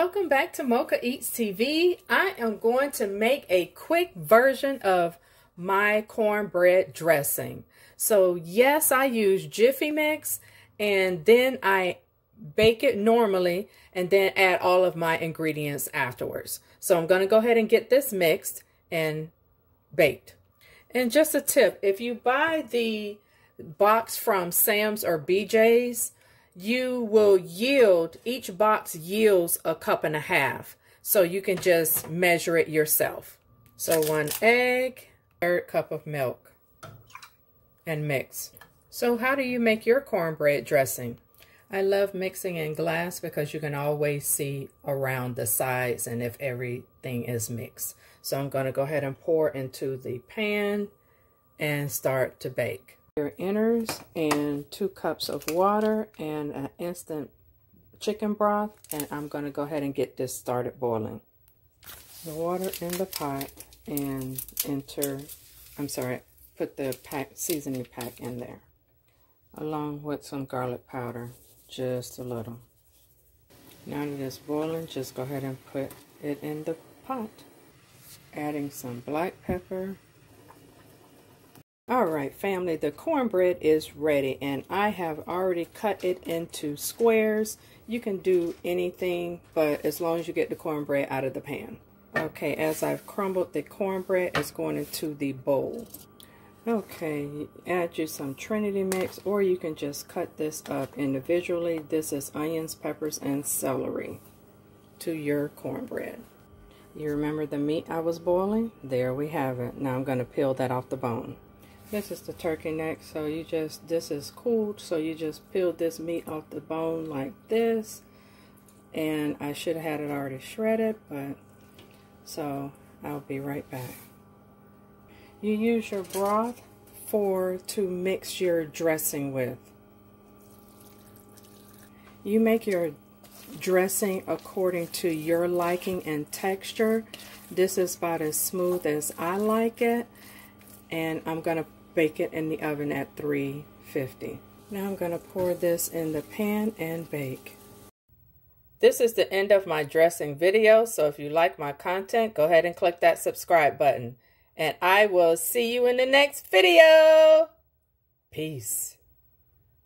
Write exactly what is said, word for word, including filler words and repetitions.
Welcome back to Mocha Eats T V. I am going to make a quick version of my cornbread dressing. So yes, I use Jiffy Mix and then I bake it normally and then add all of my ingredients afterwards. So I'm going to go ahead and get this mixed and baked. And just a tip, if you buy the box from Sam's or B J's, you will yield, each box yields a cup and a half. So you can just measure it yourself. So one egg, third cup of milk, and mix. So how do you make your cornbread dressing? I love mixing in glass because you can always see around the sides and if everything is mixed. So I'm going to go ahead and pour into the pan and start to bake. Your innards and two cups of water and an instant chicken broth, and I'm going to go ahead and get this started boiling. The water in the pot and enter, I'm sorry, put the pack seasoning pack in there along with some garlic powder, just a little. Now that it's boiling, just go ahead and put it in the pot, adding some black pepper. All right, family, the cornbread is ready, and I have already cut it into squares. You can do anything, but as long as you get the cornbread out of the pan. Okay, as I've crumbled the cornbread, it's going into the bowl. Okay, add you some Trinity mix, or you can just cut this up individually. This is onions, peppers, and celery to your cornbread. You remember the meat I was boiling? There we have it. Now I'm going to peel that off the bone. This is the turkey neck, so you just, this is cooled, so you just peel this meat off the bone like this. And I should have had it already shredded, but, so I'll be right back. You use your broth for, to mix your dressing with. You make your dressing according to your liking and texture. This is about as smooth as I like it. And I'm going to bake it in the oven at three fifty. Now I'm going to pour this in the pan and bake. This is the end of my dressing video, so if you like my content, go ahead and click that subscribe button. And I will see you in the next video. Peace.